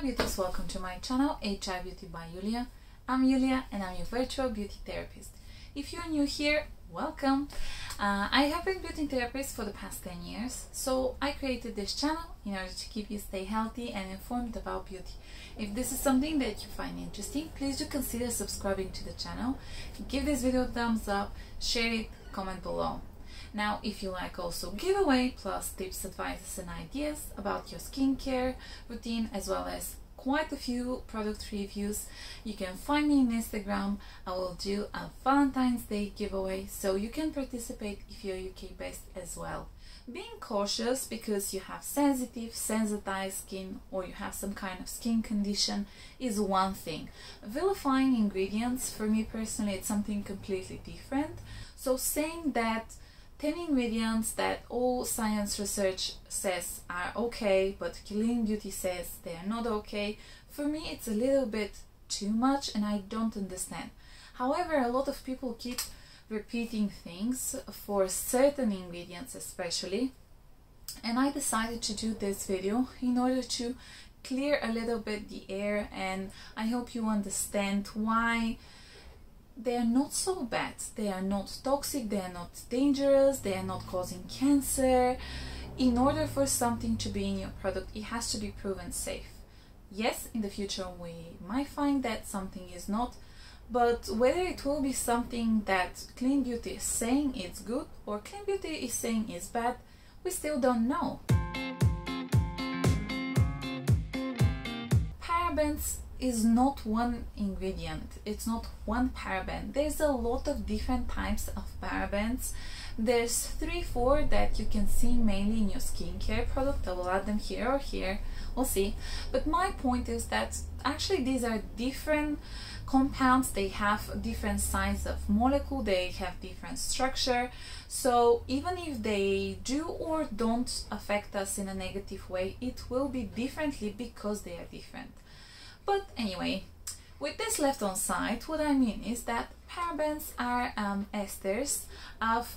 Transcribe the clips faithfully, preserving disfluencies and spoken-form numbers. Hi beauties, welcome to my channel H I Beauty by Yulia. I'm Yulia and I'm your virtual beauty therapist. If you're new here, welcome. Uh, I have been beauty therapist for the past ten years, so I created this channel in order to keep you stay healthy and informed about beauty. If this is something that you find interesting, please do consider subscribing to the channel, give this video a thumbs up, share it, comment below. Now, if you like also giveaway plus tips, advices and ideas about your skincare routine, as well as quite a few product reviews, you can find me on Instagram. I will do a Valentine's Day giveaway, so you can participate if you're U K based as well. Being cautious because you have sensitive, sensitized skin or you have some kind of skin condition is one thing. Vilifying ingredients, for me personally, it's something completely different. So saying that ten ingredients that all science research says are okay, but Killing Beauty says they are not okay, for me it's a little bit too much and I don't understand. However, a lot of people keep repeating things for certain ingredients especially, and I decided to do this video in order to clear a little bit the air, and I hope you understand why they are not so bad, they are not toxic, they are not dangerous, they are not causing cancer. In order for something to be in your product, it has to be proven safe. Yes, in the future we might find that something is not, but whether it will be something that Clean Beauty is saying it's good or Clean Beauty is saying it's bad, we still don't know. Parabens is not one ingredient, it's not one paraben. There's a lot of different types of parabens. There's three, four that you can see mainly in your skincare product. I will add them here or here, we'll see. But my point is that actually these are different compounds, they have different size of molecule, they have different structure, so even if they do or don't affect us in a negative way, it will be differently because they are different. But anyway, with this left on side, what I mean is that parabens are um, esters of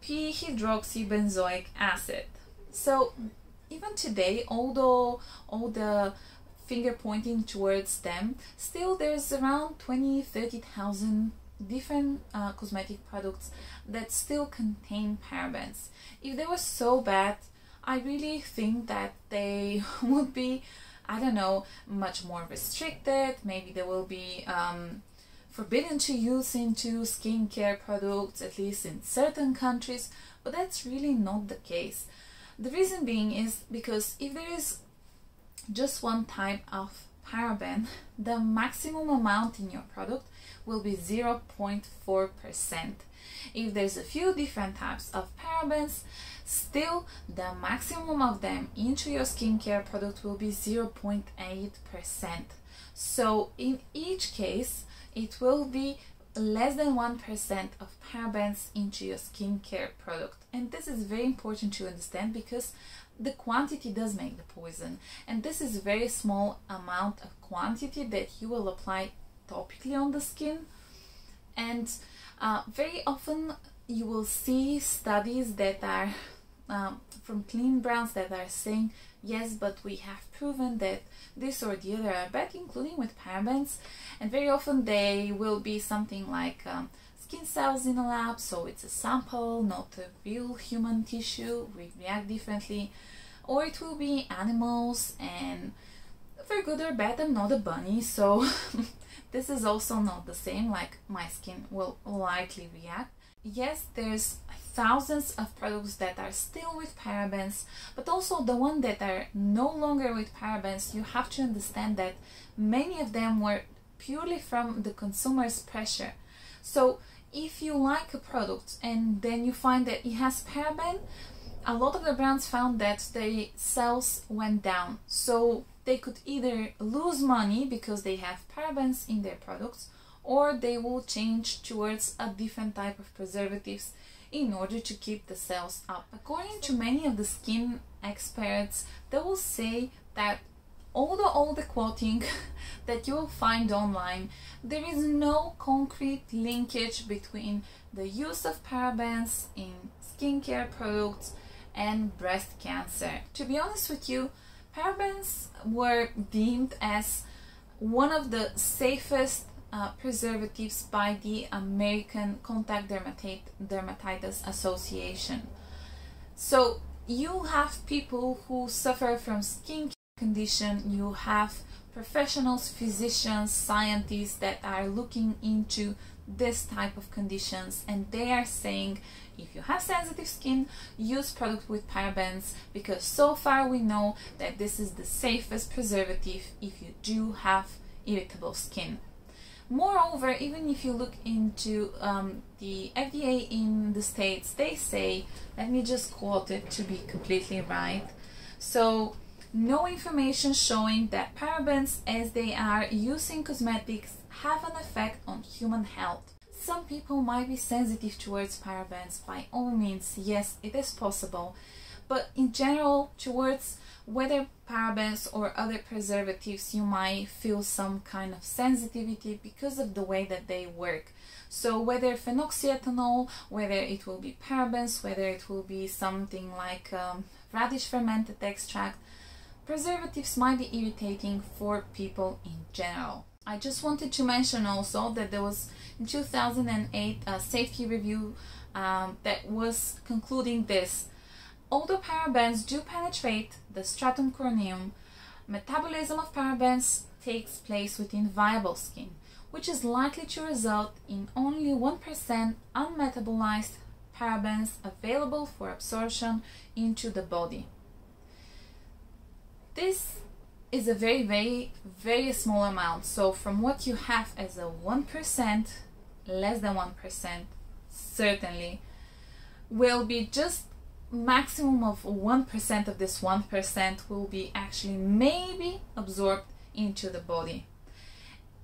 P-Hydroxybenzoic acid. So even today, although all the finger pointing towards them, still there's around twenty, thirty thousand different uh, cosmetic products that still contain parabens. If they were so bad, I really think that they would be, I don't know, much more restricted. Maybe they will be um, forbidden to use into skincare products, at least in certain countries, but that's really not the case. The reason being is because if there is just one type of paraben, the maximum amount in your product will be zero point four percent. If there's a few different types of parabens, still the maximum of them into your skincare product will be zero point eight percent. So in each case, it will be less than one percent of parabens into your skincare product. And this is very important to understand because the quantity does make the poison. And this is a very small amount of quantity that you will apply topically on the skin. And uh, very often you will see studies that are um, from clean brands that are saying, yes, but we have proven that this or the other are bad, including with parabens. And very often they will be something like um, skin cells in a lab, so it's a sample, not a real human tissue, we react differently. Or it will be animals, and for good or bad, I'm not a bunny, so this is also not the same, like my skin will likely react. Yes, there's thousands of products that are still with parabens, but also the ones that are no longer with parabens, you have to understand that many of them were purely from the consumer's pressure. So if you like a product and then you find that it has paraben, a lot of the brands found that their sales went down. So they could either lose money because they have parabens in their products, or they will change towards a different type of preservatives in order to keep the cells up. According to many of the skin experts, they will say that all the, all the quoting that you will find online, there is no concrete linkage between the use of parabens in skincare products and breast cancer. To be honest with you, parabens were deemed as one of the safest uh, preservatives by the American Contact Dermatit Dermatitis Association. So you have people who suffer from skin condition, you have professionals, physicians, scientists that are looking into this type of conditions, and they are saying if you have sensitive skin, use product with parabens, because so far we know that this is the safest preservative if you do have irritable skin. Moreover, even if you look into um, the F D A in the States, they say, let me just quote it to be completely right, so no information showing that parabens as they are used in cosmetics have an effect on human health. Some people might be sensitive towards parabens, by all means, yes, it is possible, but in general, towards whether parabens or other preservatives, you might feel some kind of sensitivity because of the way that they work. So whether phenoxyethanol, whether it will be parabens, whether it will be something like um, radish fermented extract, preservatives might be irritating for people in general. I just wanted to mention also that there was in two thousand eight a safety review um, that was concluding this. Although parabens do penetrate the stratum corneum, metabolism of parabens takes place within viable skin, which is likely to result in only one percent unmetabolized parabens available for absorption into the body. This is a very, very, very small amount. So from what you have as a one percent, less than one percent certainly, will be just maximum of one percent of this one percent will be actually maybe absorbed into the body.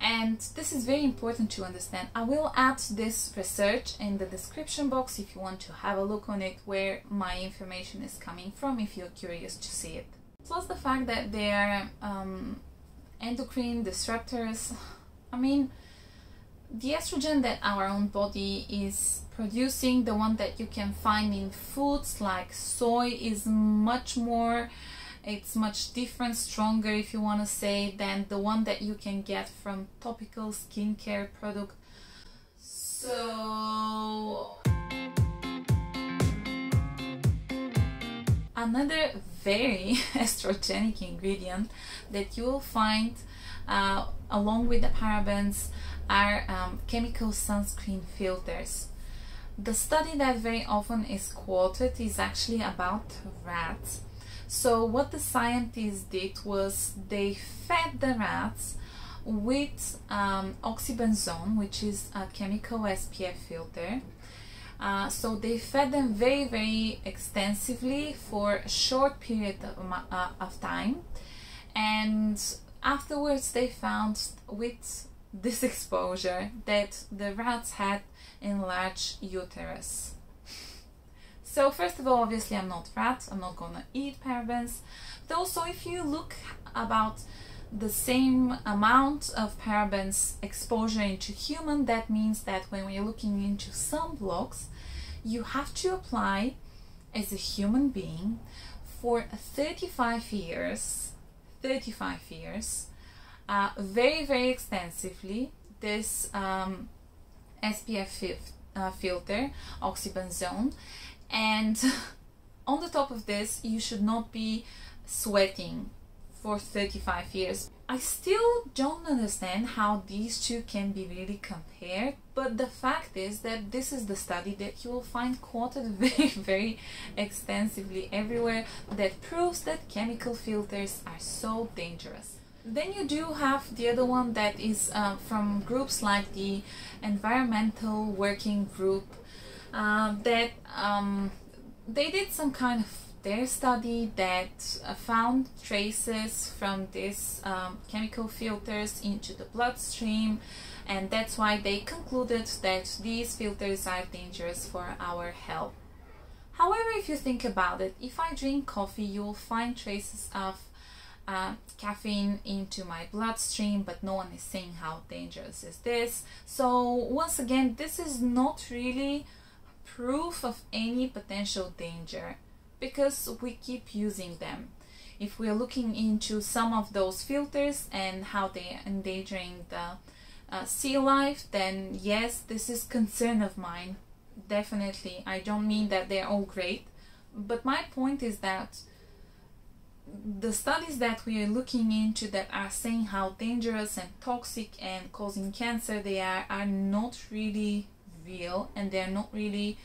And this is very important to understand. I will add this research in the description box if you want to have a look on it, where my information is coming from if you're curious to see it. Plus the fact that they are um, endocrine disruptors. I mean, the estrogen that our own body is producing, the one that you can find in foods like soy, is much more, it's much different, stronger if you want to say, than the one that you can get from topical skincare product. So another very estrogenic ingredient that you will find uh, along with the parabens are um, chemical sunscreen filters. The study that very often is quoted is actually about rats. So what the scientists did was they fed the rats with um, oxybenzone, which is a chemical S P F filter. Uh, so they fed them very, very extensively for a short period of, uh, of time, and afterwards they found with this exposure that the rats had enlarged uterus. So first of all, obviously I'm not rat, I'm not gonna eat parabens, but also if you look about the same amount of parabens exposure into human, that means that when we're looking into sunblocks, you have to apply as a human being for thirty-five years, thirty-five years, uh, very, very extensively, this um, S P F fil uh, filter, oxybenzone, and on the top of this, you should not be sweating for thirty-five years. I still don't understand how these two can be really compared, but the fact is that this is the study that you will find quoted very, very extensively everywhere, that proves that chemical filters are so dangerous. Then you do have the other one that is uh, from groups like the Environmental Working Group, uh, that um, they did some kind of their study that found traces from these um, chemical filters into the bloodstream, and that's why they concluded that these filters are dangerous for our health. However, if you think about it, if I drink coffee, you'll find traces of uh, caffeine into my bloodstream, but no one is saying how dangerous is this. So once again, this is not really proof of any potential danger, because we keep using them. if we are looking into some of those filters and how they are endangering the uh, sea life, then yes, this is a concern of mine, definitely. I don't mean that they're all great, but my point is that the studies that we are looking into that are saying how dangerous and toxic and causing cancer they are are not really real, and they're not really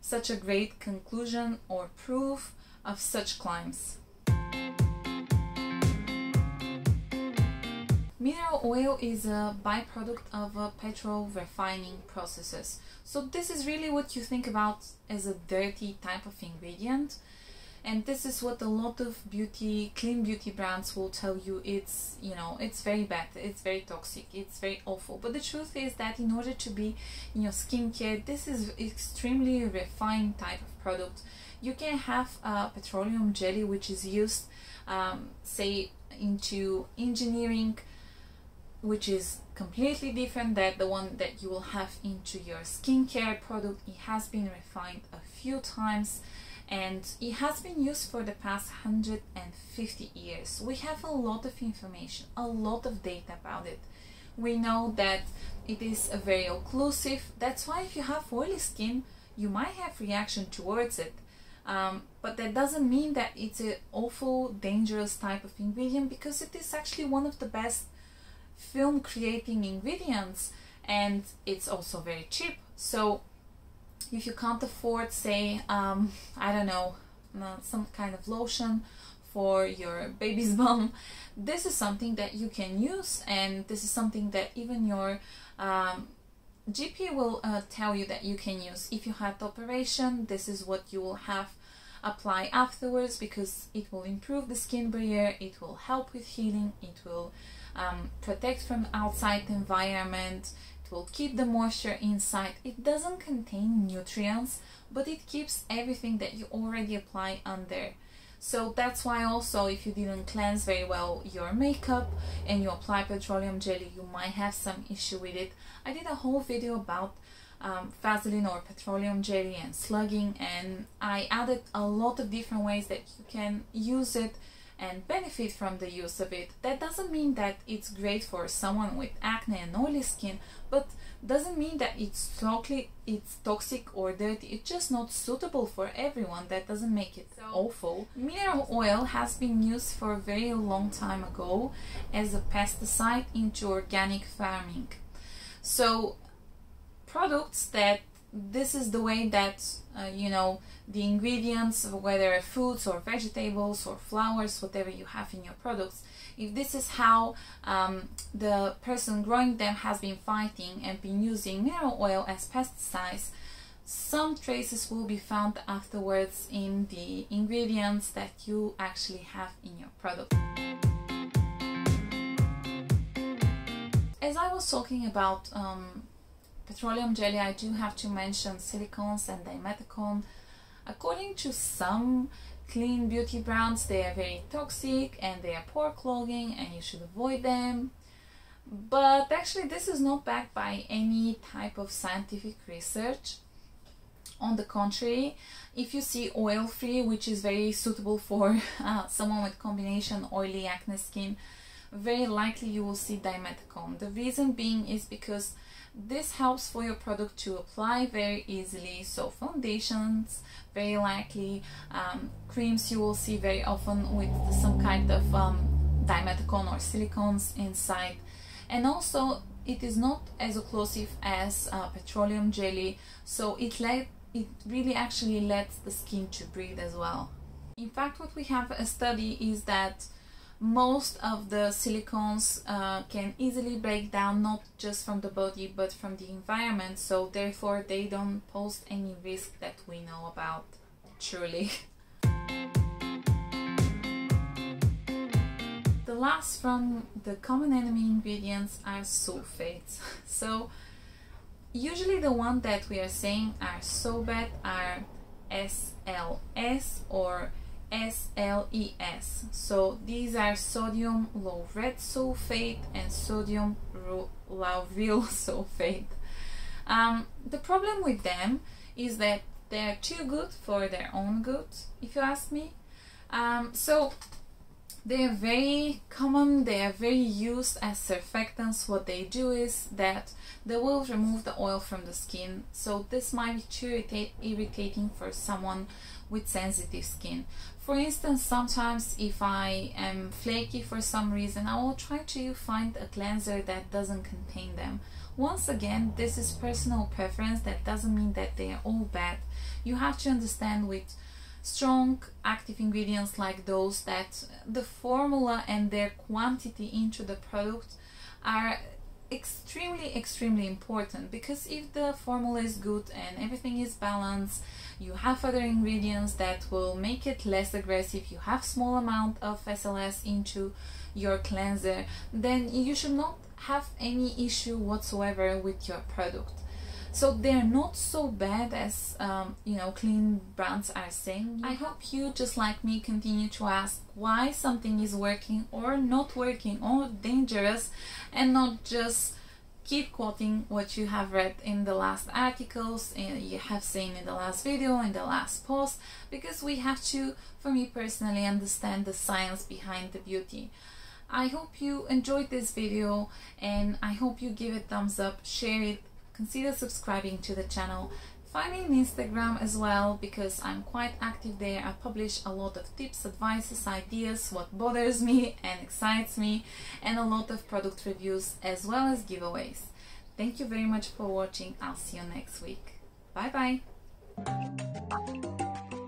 such a great conclusion or proof of such claims. Mineral oil is a byproduct of uh, petrol refining processes. So this is really what you think about as a dirty type of ingredient. And this is what a lot of beauty, clean beauty brands will tell you. It's, you know, it's very bad, it's very toxic, it's very awful. But the truth is that in order to be in your skincare, this is extremely refined type of product. You can have uh, petroleum jelly, which is used, um, say, into engineering, which is completely different than the one that you will have into your skincare product. It has been refined a few times, and it has been used for the past one hundred fifty years. We have a lot of information, a lot of data about it. We know that it is very occlusive. That's why if you have oily skin, you might have reaction towards it. Um, but that doesn't mean that it's an awful, dangerous type of ingredient, because it is actually one of the best film-creating ingredients, and it's also very cheap. So if you can't afford, say, um, I don't know, some kind of lotion for your baby's bum, this is something that you can use, and this is something that even your um, G P will uh, tell you that you can use. If you had the operation, this is what you will have apply afterwards, because it will improve the skin barrier, it will help with healing, it will um, protect from outside environment, will keep the moisture inside. It doesn't contain nutrients, but it keeps everything that you already apply under. So that's why also, if you didn't cleanse very well your makeup and you apply petroleum jelly, you might have some issue with it. I did a whole video about um, Vaseline or petroleum jelly and slugging, and I added a lot of different ways that you can use it and benefit from the use of it. That doesn't mean that it's great for someone with acne and oily skin, but doesn't mean that it's totally it's toxic or dirty. It's just not suitable for everyone. That doesn't make it awful. Mineral oil has been used for a very long time ago as a pesticide into organic farming. So products that this is the way that uh, you know, the ingredients, whether foods or vegetables or flowers, whatever you have in your products, if this is how um, the person growing them has been fighting and been using mineral oil as pesticides, some traces will be found afterwards in the ingredients that you actually have in your product. As I was talking about um, petroleum jelly, I do have to mention silicones and dimethicone. According to some clean beauty brands, they are very toxic and they are pore clogging and you should avoid them. But actually this is not backed by any type of scientific research. On the contrary, if you see oil-free, which is very suitable for uh, someone with combination oily acne skin, very likely you will see dimethicone. The reason being is because this helps for your product to apply very easily. So foundations, very likely, um, creams you will see very often with some kind of um, dimethicone or silicones inside. And also it is not as occlusive as uh, petroleum jelly, so it, let, it really actually lets the skin to breathe as well. In fact, what we have a study is that most of the silicones uh, can easily break down, not just from the body but from the environment, so therefore they don't pose any risk that we know about, truly. The last from the common enemy ingredients are sulfates. So usually the one that we are saying are so bad are S L S or S L E S. So these are sodium lauryl sulfate and sodium lauryl sulfate. Um, the problem with them is that they are too good for their own good, if you ask me. Um, so They are very common, they are very used as surfactants. What they do is that they will remove the oil from the skin, so this might be too irritate, irritating for someone with sensitive skin. For instance, sometimes if I am flaky for some reason, I will try to find a cleanser that doesn't contain them. Once again, this is personal preference, that doesn't mean that they are all bad. You have to understand with strong active ingredients like those that the formula and their quantity into the product are extremely extremely important, because if the formula is good and everything is balanced, you have other ingredients that will make it less aggressive, you have small amount of S L S into your cleanser, then you should not have any issue whatsoever with your product. So they're not so bad as um, you know, clean brands are saying. I hope you, just like me, continue to ask why something is working or not working or dangerous, and not just keep quoting what you have read in the last articles and you have seen in the last video, in the last post, because we have to, for me personally, understand the science behind the beauty. I hope you enjoyed this video, and I hope you give it a thumbs up, share it, consider subscribing to the channel. Find me on Instagram as well, because I'm quite active there. I publish a lot of tips, advices, ideas, what bothers me and excites me, and a lot of product reviews as well as giveaways. Thank you very much for watching. I'll see you next week. Bye bye!